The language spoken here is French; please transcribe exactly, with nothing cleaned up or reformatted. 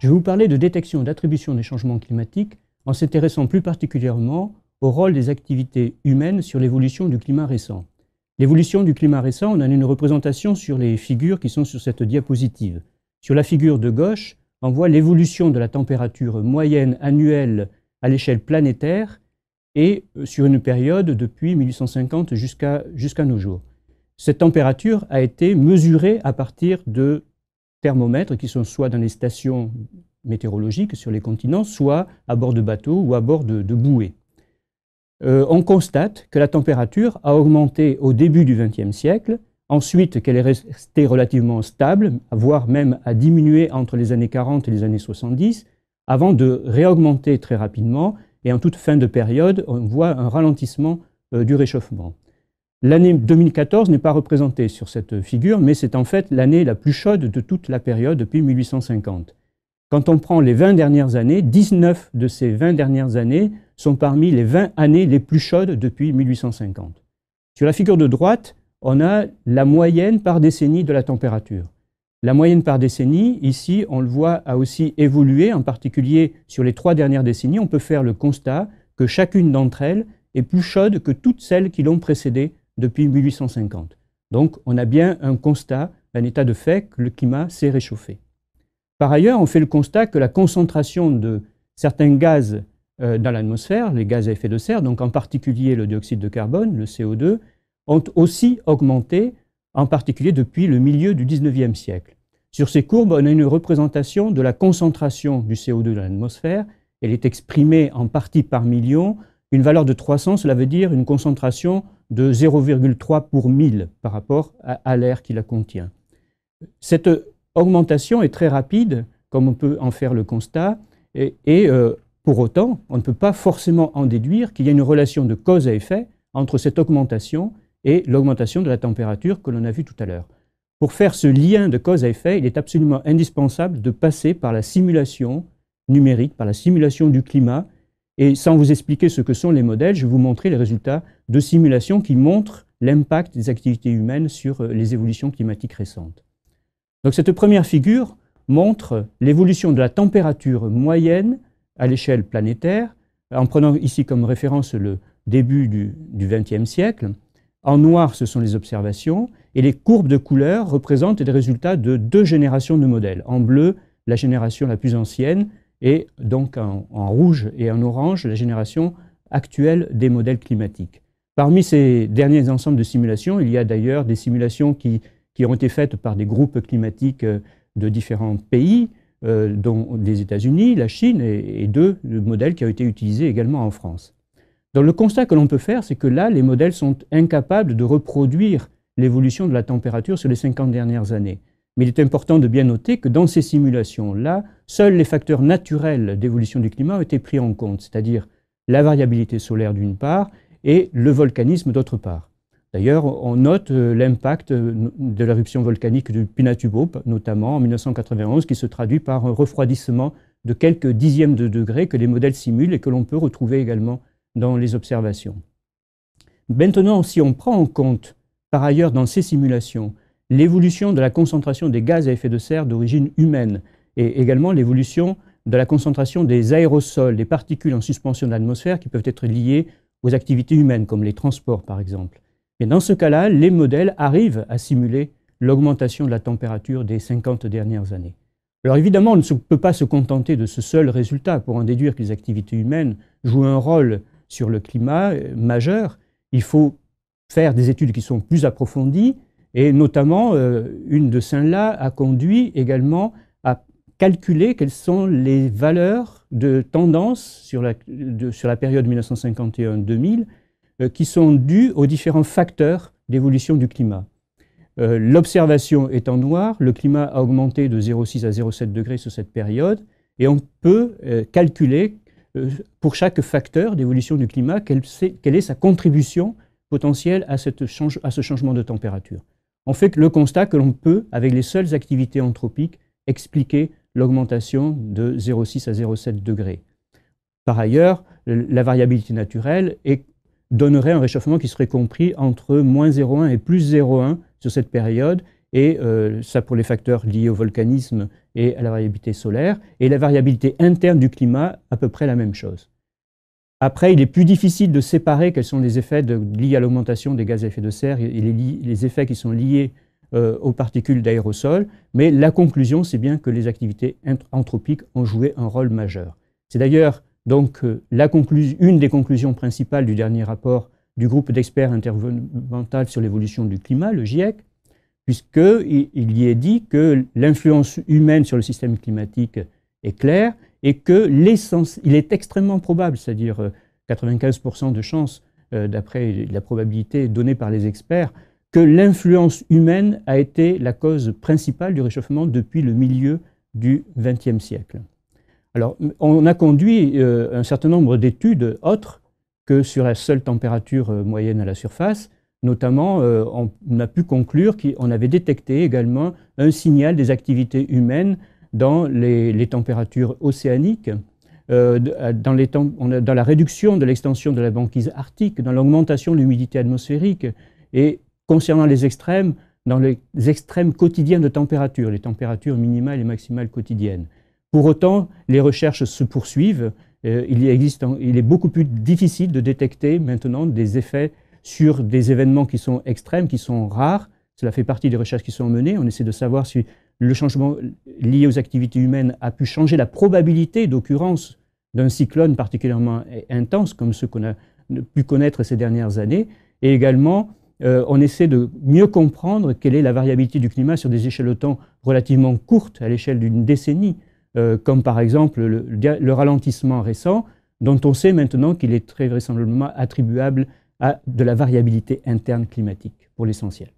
Je vais vous parler de détection et d'attribution des changements climatiques en s'intéressant plus particulièrement au rôle des activités humaines sur l'évolution du climat récent. L'évolution du climat récent, on a une représentation sur les figures qui sont sur cette diapositive. Sur la figure de gauche, on voit l'évolution de la température moyenne annuelle à l'échelle planétaire et sur une période depuis mille huit cent cinquante jusqu'à jusqu'à nos jours. Cette température a été mesurée à partir de thermomètres qui sont soit dans les stations météorologiques sur les continents, soit à bord de bateaux ou à bord de, de bouées. Euh, on constate que la température a augmenté au début du vingtième siècle, ensuite qu'elle est restée relativement stable, voire même a diminué entre les années quarante et les années soixante-dix, avant de réaugmenter très rapidement, et en toute fin de période, on voit un ralentissement euh, du réchauffement. L'année deux mille quatorze n'est pas représentée sur cette figure, mais c'est en fait l'année la plus chaude de toute la période depuis mille huit cent cinquante. Quand on prend les vingt dernières années, dix-neuf de ces vingt dernières années sont parmi les vingt années les plus chaudes depuis mille huit cent cinquante. Sur la figure de droite, on a la moyenne par décennie de la température. La moyenne par décennie, ici, on le voit, a aussi évolué, en particulier sur les trois dernières décennies. On peut faire le constat que chacune d'entre elles est plus chaude que toutes celles qui l'ont précédée depuis mille huit cent cinquante. Donc, on a bien un constat, un état de fait que le climat s'est réchauffé. Par ailleurs, on fait le constat que la concentration de certains gaz dans l'atmosphère, les gaz à effet de serre, donc en particulier le dioxyde de carbone, le C O deux, ont aussi augmenté, en particulier depuis le milieu du dix-neuvième siècle. Sur ces courbes, on a une représentation de la concentration du C O deux dans l'atmosphère. Elle est exprimée en partie par million. Une valeur de trois cents, cela veut dire une concentration de zéro virgule trois pour mille par rapport à, à l'air qui la contient. Cette augmentation est très rapide, comme on peut en faire le constat, et, et euh, pour autant, on ne peut pas forcément en déduire qu'il y a une relation de cause à effet entre cette augmentation et l'augmentation de la température que l'on a vue tout à l'heure. Pour faire ce lien de cause à effet, il est absolument indispensable de passer par la simulation numérique, par la simulation du climat, et sans vous expliquer ce que sont les modèles, je vais vous montrer les résultats de simulations qui montrent l'impact des activités humaines sur les évolutions climatiques récentes. Donc cette première figure montre l'évolution de la température moyenne à l'échelle planétaire, en prenant ici comme référence le début du vingtième siècle. En noir, ce sont les observations, et les courbes de couleur représentent les résultats de deux générations de modèles. En bleu, la génération la plus ancienne, et donc en, en rouge et en orange, la génération actuelle des modèles climatiques. Parmi ces derniers ensembles de simulations, il y a d'ailleurs des simulations qui, qui ont été faites par des groupes climatiques de différents pays, euh, dont les États-Unis, la Chine, et, et deux modèles qui ont été utilisés également en France. Donc le constat que l'on peut faire, c'est que là, les modèles sont incapables de reproduire l'évolution de la température sur les cinquante dernières années. Mais il est important de bien noter que dans ces simulations-là, seuls les facteurs naturels d'évolution du climat ont été pris en compte, c'est-à-dire la variabilité solaire d'une part et le volcanisme d'autre part. D'ailleurs, on note l'impact de l'éruption volcanique du Pinatubo, notamment en mille neuf cent quatre-vingt-onze, qui se traduit par un refroidissement de quelques dixièmes de degrés que les modèles simulent et que l'on peut retrouver également dans les observations. Maintenant, si on prend en compte, par ailleurs, dans ces simulations, l'évolution de la concentration des gaz à effet de serre d'origine humaine et également l'évolution de la concentration des aérosols, des particules en suspension de l'atmosphère qui peuvent être liées aux activités humaines, comme les transports par exemple. Et dans ce cas-là, les modèles arrivent à simuler l'augmentation de la température des cinquante dernières années. Alors évidemment, on ne peut pas se contenter de ce seul résultat pour en déduire que les activités humaines jouent un rôle sur le climat majeur. Il faut faire des études qui sont plus approfondies, et notamment, euh, une de celles-là a conduit également à calculer quelles sont les valeurs de tendance sur la, de, sur la période mille neuf cent cinquante et un deux mille euh, qui sont dues aux différents facteurs d'évolution du climat. Euh, L'observation est en noir, le climat a augmenté de zéro virgule six à zéro virgule sept degrés sur cette période, et on peut euh, calculer euh, pour chaque facteur d'évolution du climat quelle, quelle est sa contribution potentielle à, cette change, à ce changement de température. On fait le constat que l'on peut, avec les seules activités anthropiques, expliquer l'augmentation de zéro virgule six à zéro virgule sept degrés. Par ailleurs, la variabilité naturelle est, donnerait un réchauffement qui serait compris entre moins zéro virgule un et plus zéro virgule un sur cette période, et euh, ça pour les facteurs liés au volcanisme et à la variabilité solaire, et la variabilité interne du climat, à peu près la même chose. Après, il est plus difficile de séparer quels sont les effets de, liés à l'augmentation des gaz à effet de serre et les, les effets qui sont liés euh, aux particules d'aérosol, mais la conclusion, c'est bien que les activités anthropiques ont joué un rôle majeur. C'est d'ailleurs donc euh, la une des conclusions principales du dernier rapport du groupe d'experts intergouvernemental sur l'évolution du climat, le GIEC, puisqu'il y est dit que l'influence humaine sur le système climatique est claire et qu'il est extrêmement probable, c'est-à-dire quatre-vingt-quinze pour cent de chances, euh, d'après la probabilité donnée par les experts, que l'influence humaine a été la cause principale du réchauffement depuis le milieu du vingtième siècle. Alors, on a conduit euh, un certain nombre d'études autres que sur la seule température euh, moyenne à la surface. Notamment, euh, on a pu conclure qu'on avait détecté également un signal des activités humaines dans les, les températures océaniques, euh, dans, les temps, on a, dans la réduction de l'extension de la banquise arctique, dans l'augmentation de l'humidité atmosphérique et concernant les extrêmes, dans les extrêmes quotidiens de température, les températures minimales et maximales quotidiennes. Pour autant, les recherches se poursuivent. Euh, il, existe, il est beaucoup plus difficile de détecter maintenant des effets sur des événements qui sont extrêmes, qui sont rares. Cela fait partie des recherches qui sont menées. On essaie de savoir si le changement lié aux activités humaines a pu changer la probabilité d'occurrence d'un cyclone particulièrement intense, comme ceux qu'on a pu connaître ces dernières années. Et également, euh, on essaie de mieux comprendre quelle est la variabilité du climat sur des échelles de temps relativement courtes, à l'échelle d'une décennie, euh, comme par exemple le, le ralentissement récent, dont on sait maintenant qu'il est très vraisemblablement attribuable à de la variabilité interne climatique, pour l'essentiel.